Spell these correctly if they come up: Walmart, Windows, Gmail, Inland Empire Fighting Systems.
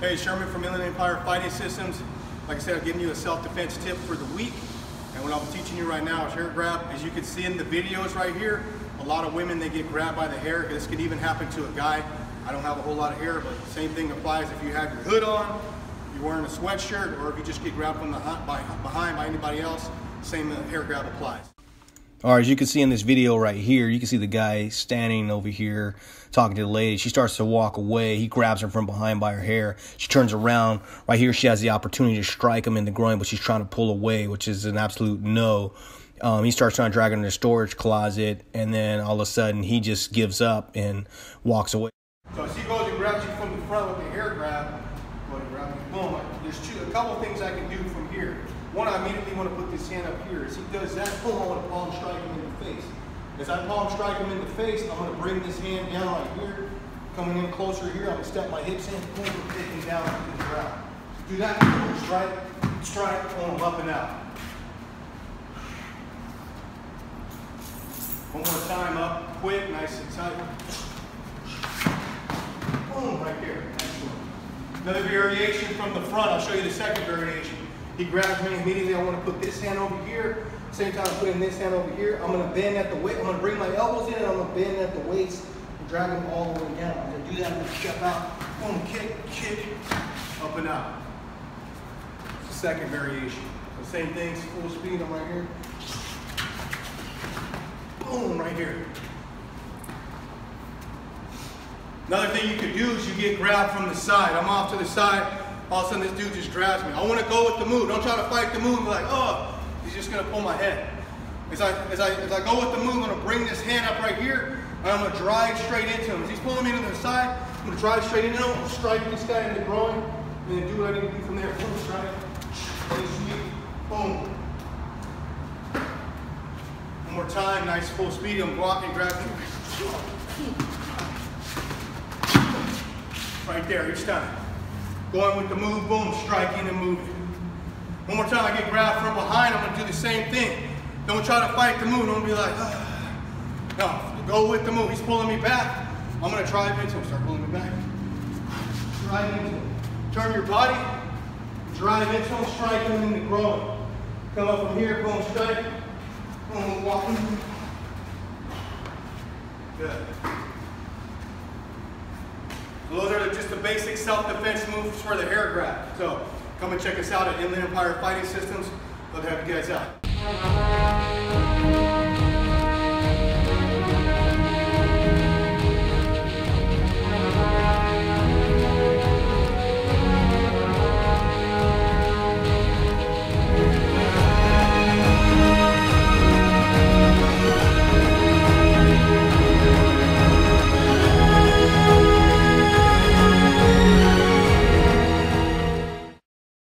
Hey, Sherman from Inland Empire Fighting Systems. Like I said, I'm giving you a self-defense tip for the week. And what I'm teaching you right now is hair grab. As you can see in the videos right here, a lot of women, they get grabbed by the hair. This could even happen to a guy. I don't have a whole lot of hair, but the same thing applies if you have your hood on, you're wearing a sweatshirt, or if you just get grabbed from behind by anybody else, same hair grab applies. All right, as you can see in this video right here, you can see the guy standing over here talking to the lady. She starts to walk away. He grabs her from behind by her hair. She turns around. Right here, she has the opportunity to strike him in the groin, but she's trying to pull away, which is an absolute no. He starts trying to drag her into the storage closet, and then all of a sudden, he just gives up and walks away. So she goes and grabs you from the front with the hair grab. Go ahead and grab me. Boom. There's a couple things I can do from here. One, I immediately want to put this hand up here. As he does that, pull, I want to palm strike him in the face. As I palm strike him in the face, I'm going to bring this hand down right here. Coming in closer here, I'm going to step my hips in, pull and take him down to the ground. Do that, strike, pull him up and out. One more time, up, quick, nice and tight. Boom, right there. Excellent. Another variation from the front. I'll show you the second variation. He grabs me immediately. I want to put this hand over here. Same time I'm putting this hand over here. I'm going to bend at the waist. I'm going to bring my elbows in and I'm going to bend at the waist and drag them all the way down. I'm going to do that. I'm going to step out. Boom, kick, up and out. It's the second variation. The same thing, full speed. I'm right here. Boom, right here. Another thing you could do is you get grabbed from the side. I'm off to the side. All of a sudden, this dude just grabs me. I want to go with the move. Don't try to fight the move. Be like, oh, he's just going to pull my head. As I go with the move, I'm going to bring this hand up right here, and I'm going to drive straight into him. As he's pulling me to the side, I'm going to drive straight into him, strike this guy in the groin, and then do what I need to do from there. Boom, strike, boom. One more time, nice full speed. I'm blocking, grabbing. Right there, each time. Going with the move, boom, striking and moving. One more time, I get grabbed from behind, I'm gonna do the same thing. Don't try to fight the move, don't be like, ah. No, go with the move. He's pulling me back. I'm gonna drive into him, start pulling me back. Drive into him. Turn your body, drive into him, strike him in the groin. Come up from here, boom, strike. Boom, walking. Good. Those are just the basic self-defense moves for the hair grab. So come and check us out at Inland Empire Fighting Systems. Love to have you guys out.